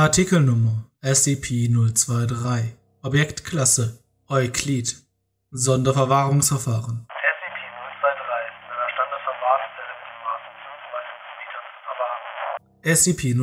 Artikelnummer SCP-023, Objektklasse Euklid, Sonderverwahrungsverfahren. SCP-023 ist in einer Standardverwahrungsstelle mit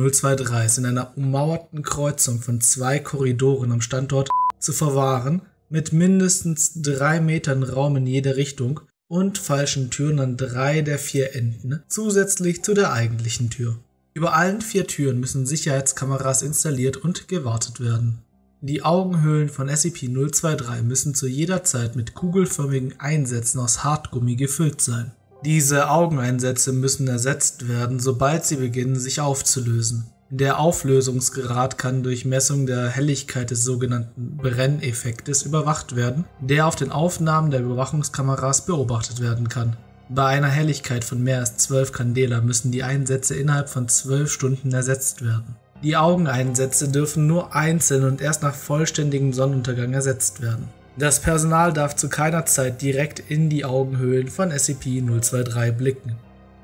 Maßen 35 Metern zu verwahren. SCP-023 ist in einer ummauerten Kreuzung von 2 Korridoren am Standort zu verwahren, mit mindestens 3 Metern Raum in jede Richtung und falschen Türen an 3 der 4 Enden, zusätzlich zu der eigentlichen Tür. Über allen 4 Türen müssen Sicherheitskameras installiert und gewartet werden. Die Augenhöhlen von SCP-023 müssen zu jeder Zeit mit kugelförmigen Einsätzen aus Hartgummi gefüllt sein. Diese Augeneinsätze müssen ersetzt werden, sobald sie beginnen, sich aufzulösen. Der Auflösungsgrad kann durch Messung der Helligkeit des sogenannten Brenneffektes überwacht werden, der auf den Aufnahmen der Überwachungskameras beobachtet werden kann. Bei einer Helligkeit von mehr als 12 Candela müssen die Einsätze innerhalb von 12 Stunden ersetzt werden. Die Augeneinsätze dürfen nur einzeln und erst nach vollständigem Sonnenuntergang ersetzt werden. Das Personal darf zu keiner Zeit direkt in die Augenhöhlen von SCP-023 blicken.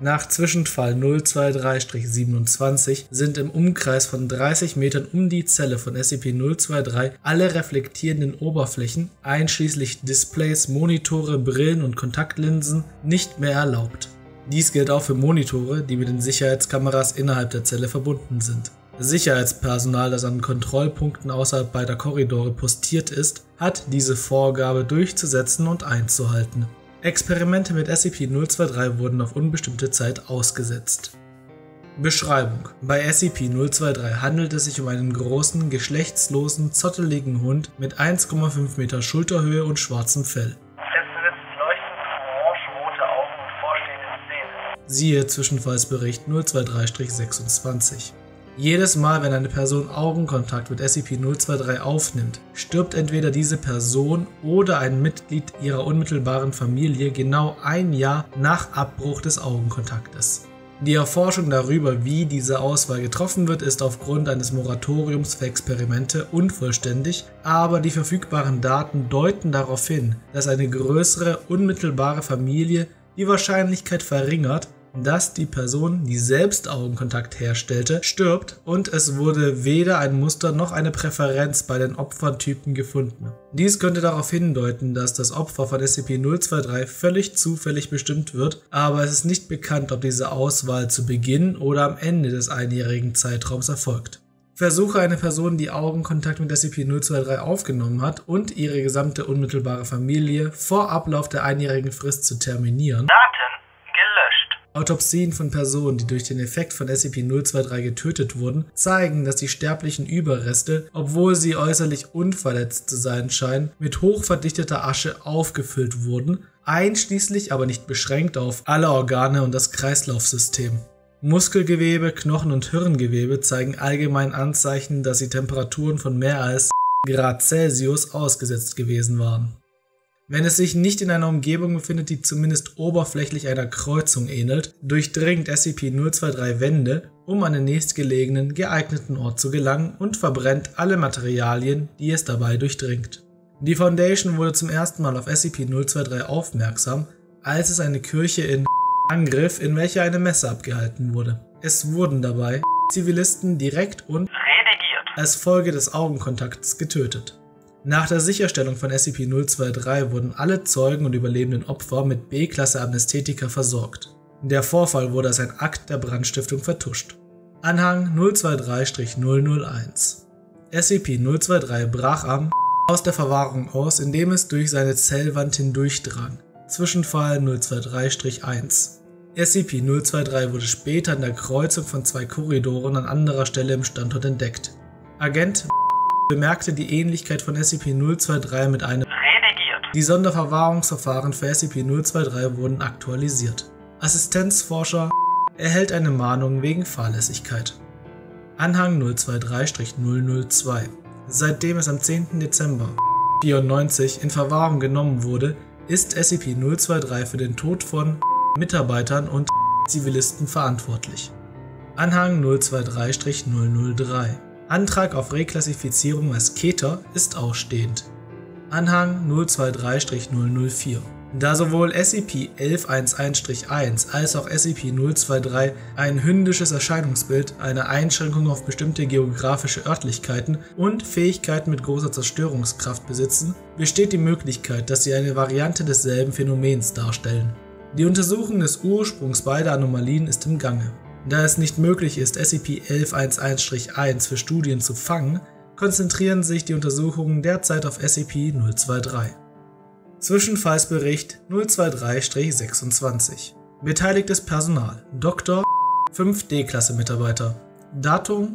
Nach Zwischenfall 023-27 sind im Umkreis von 30 Metern um die Zelle von SCP-023 alle reflektierenden Oberflächen, einschließlich Displays, Monitore, Brillen und Kontaktlinsen, nicht mehr erlaubt. Dies gilt auch für Monitore, die mit den Sicherheitskameras innerhalb der Zelle verbunden sind. Sicherheitspersonal, das an Kontrollpunkten außerhalb beider Korridore postiert ist, hat diese Vorgabe durchzusetzen und einzuhalten. Experimente mit SCP-023 wurden auf unbestimmte Zeit ausgesetzt. Beschreibung: Bei SCP-023 handelt es sich um einen großen, geschlechtslosen, zotteligen Hund mit 1,5 Meter Schulterhöhe und schwarzem Fell. Letztes leuchtend orange-rote Augen und vorstehende Zähne. Siehe Zwischenfallsbericht 023-26. Jedes Mal, wenn eine Person Augenkontakt mit SCP-023 aufnimmt, stirbt entweder diese Person oder ein Mitglied ihrer unmittelbaren Familie genau 1 Jahr nach Abbruch des Augenkontaktes. Die Erforschung darüber, wie diese Auswahl getroffen wird, ist aufgrund eines Moratoriums für Experimente unvollständig, aber die verfügbaren Daten deuten darauf hin, dass eine größere, unmittelbare Familie die Wahrscheinlichkeit verringert, dass die Person, die selbst Augenkontakt herstellte, stirbt, und es wurde weder ein Muster noch eine Präferenz bei den Opfertypen gefunden. Dies könnte darauf hindeuten, dass das Opfer von SCP-023 völlig zufällig bestimmt wird, aber es ist nicht bekannt, ob diese Auswahl zu Beginn oder am Ende des einjährigen Zeitraums erfolgt. Versuche, eine Person, die Augenkontakt mit SCP-023 aufgenommen hat, und ihre gesamte unmittelbare Familie vor Ablauf der einjährigen Frist zu terminieren. Autopsien von Personen, die durch den Effekt von SCP-023 getötet wurden, zeigen, dass die sterblichen Überreste, obwohl sie äußerlich unverletzt zu sein scheinen, mit hochverdichteter Asche aufgefüllt wurden, einschließlich, aber nicht beschränkt auf, alle Organe und das Kreislaufsystem. Muskelgewebe, Knochen- und Hirngewebe zeigen allgemein Anzeichen, dass sie Temperaturen von mehr als Grad Celsius ausgesetzt gewesen waren. Wenn es sich nicht in einer Umgebung befindet, die zumindest oberflächlich einer Kreuzung ähnelt, durchdringt SCP-023 Wände, um an den nächstgelegenen, geeigneten Ort zu gelangen, und verbrennt alle Materialien, die es dabei durchdringt. Die Foundation wurde zum ersten Mal auf SCP-023 aufmerksam, als es eine Kirche in angriff, in welcher eine Messe abgehalten wurde. Es wurden dabei Zivilisten direkt und redigiert als Folge des Augenkontakts getötet. Nach der Sicherstellung von SCP-023 wurden alle Zeugen und überlebenden Opfer mit B-Klasse Anästhetika versorgt. Der Vorfall wurde als ein Akt der Brandstiftung vertuscht. Anhang 023-001. SCP-023 brach aus der Verwahrung aus, indem es durch seine Zellwand hindurchdrang. Zwischenfall 023-1. SCP-023 wurde später an der Kreuzung von 2 Korridoren an anderer Stelle im Standort entdeckt. Agent bemerkte die Ähnlichkeit von SCP-023 mit einem Redigiert. Die Sonderverwahrungsverfahren für SCP-023 wurden aktualisiert. Assistenzforscher erhält eine Mahnung wegen Fahrlässigkeit. Anhang 023-002. Seitdem es am 10. Dezember 1994 in Verwahrung genommen wurde, ist SCP-023 für den Tod von Mitarbeitern und Zivilisten verantwortlich. Anhang 023-003. Antrag auf Reklassifizierung als Keter ist ausstehend. Anhang 023-004. Da sowohl SCP-1111-1 als auch SCP-023 ein hündisches Erscheinungsbild, eine Einschränkung auf bestimmte geografische Örtlichkeiten und Fähigkeiten mit großer Zerstörungskraft besitzen, besteht die Möglichkeit, dass sie eine Variante desselben Phänomens darstellen. Die Untersuchung des Ursprungs beider Anomalien ist im Gange. Da es nicht möglich ist, SCP-1111-1 für Studien zu fangen, konzentrieren sich die Untersuchungen derzeit auf SCP-023. Zwischenfallsbericht 023-26. Beteiligtes Personal: Dr. 5D-Klasse-Mitarbeiter. Datum: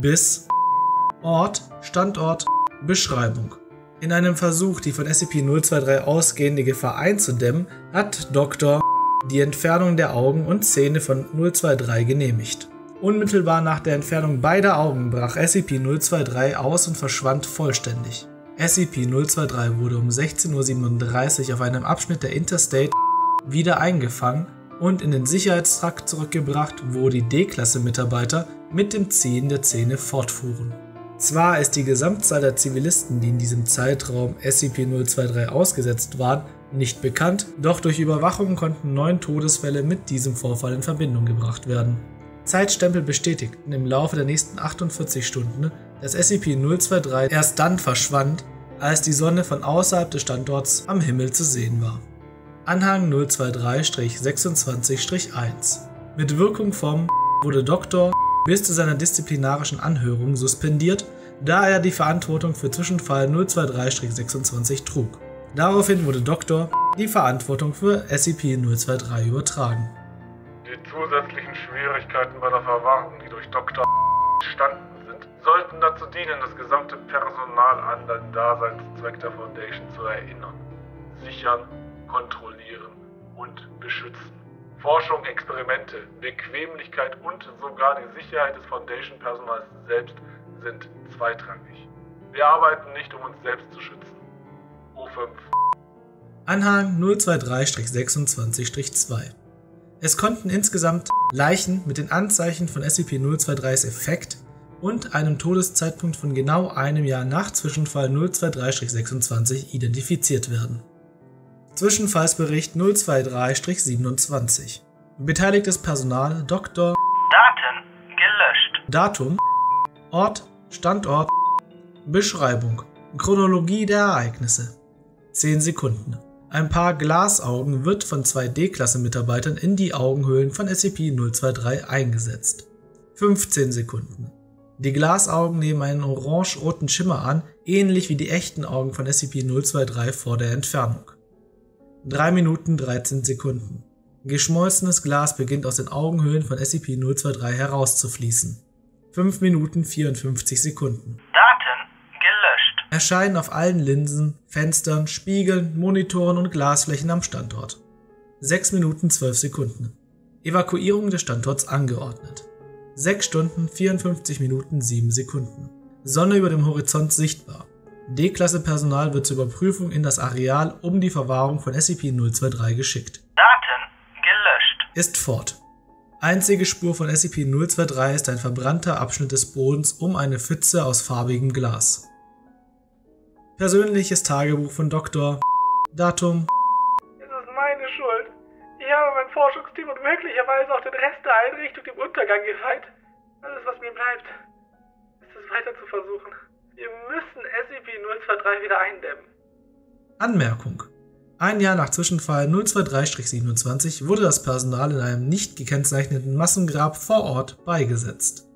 bis. Ort, Standort, Beschreibung. In einem Versuch, die von SCP-023 ausgehende Gefahr einzudämmen, hat Dr. die Entfernung der Augen und Zähne von 023 genehmigt. Unmittelbar nach der Entfernung beider Augen brach SCP-023 aus und verschwand vollständig. SCP-023 wurde um 16:37 Uhr auf einem Abschnitt der Interstate wieder eingefangen und in den Sicherheitstrakt zurückgebracht, wo die D-Klasse-Mitarbeiter mit dem Ziehen der Zähne fortfuhren. Zwar ist die Gesamtzahl der Zivilisten, die in diesem Zeitraum SCP-023 ausgesetzt waren, nicht bekannt, doch durch Überwachung konnten 9 Todesfälle mit diesem Vorfall in Verbindung gebracht werden. Zeitstempel bestätigten im Laufe der nächsten 48 Stunden, dass SCP-023 erst dann verschwand, als die Sonne von außerhalb des Standorts am Himmel zu sehen war. Anhang 023-26-1. Mit Wirkung vom wurde Dr. bis zu seiner disziplinarischen Anhörung suspendiert, da er die Verantwortung für Zwischenfall 023-26 trug. Daraufhin wurde Dr. die Verantwortung für SCP-023 übertragen. Die zusätzlichen Schwierigkeiten bei der Verwahrung, die durch Dr. entstanden, sollten dazu dienen, das gesamte Personal an den Daseinszweck der Foundation zu erinnern, sichern, kontrollieren und beschützen. Forschung, Experimente, Bequemlichkeit und sogar die Sicherheit des Foundation-Personals selbst sind zweitrangig. Wir arbeiten nicht, um uns selbst zu schützen. O5. Anhang 023-26-2. Es konnten insgesamt Leichen mit den Anzeichen von SCP-023s Effekt und einem Todeszeitpunkt von genau einem Jahr nach Zwischenfall 023-26 identifiziert werden. Zwischenfallsbericht 023-27. Beteiligtes Personal: Dr. Daten gelöscht. Datum, Ort, Standort, Beschreibung, Chronologie der Ereignisse. 10 Sekunden. Ein paar Glasaugen wird von 2 D-Klasse-Mitarbeitern in die Augenhöhlen von SCP-023 eingesetzt. 15 Sekunden. Die Glasaugen nehmen einen orange-roten Schimmer an, ähnlich wie die echten Augen von SCP-023 vor der Entfernung. 3 Minuten 13 Sekunden. Geschmolzenes Glas beginnt aus den Augenhöhlen von SCP-023 herauszufließen. 5 Minuten 54 Sekunden. Daten gelöscht. Erscheinen auf allen Linsen, Fenstern, Spiegeln, Monitoren und Glasflächen am Standort. 6 Minuten 12 Sekunden. Evakuierung des Standorts angeordnet. 6 Stunden, 54 Minuten, 7 Sekunden. Sonne über dem Horizont sichtbar. D-Klasse-Personal wird zur Überprüfung in das Areal um die Verwahrung von SCP-023 geschickt. Daten gelöscht. Ist fort. Einzige Spur von SCP-023 ist ein verbrannter Abschnitt des Bodens um eine Pfütze aus farbigem Glas. Persönliches Tagebuch von Dr. Datum: Es ist meine Schuld. Ich habe mein Forschungsteam und möglicherweise auch den Rest der Einrichtung dem Untergang geweiht. Alles, was mir bleibt, ist es weiter zu versuchen. Wir müssen SCP-023 wieder eindämmen. Anmerkung: Ein Jahr nach Zwischenfall 023-27 wurde das Personal in einem nicht gekennzeichneten Massengrab vor Ort beigesetzt.